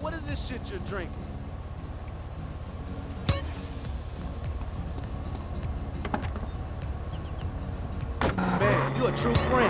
What is this shit you're drinking? Man, you a true friend.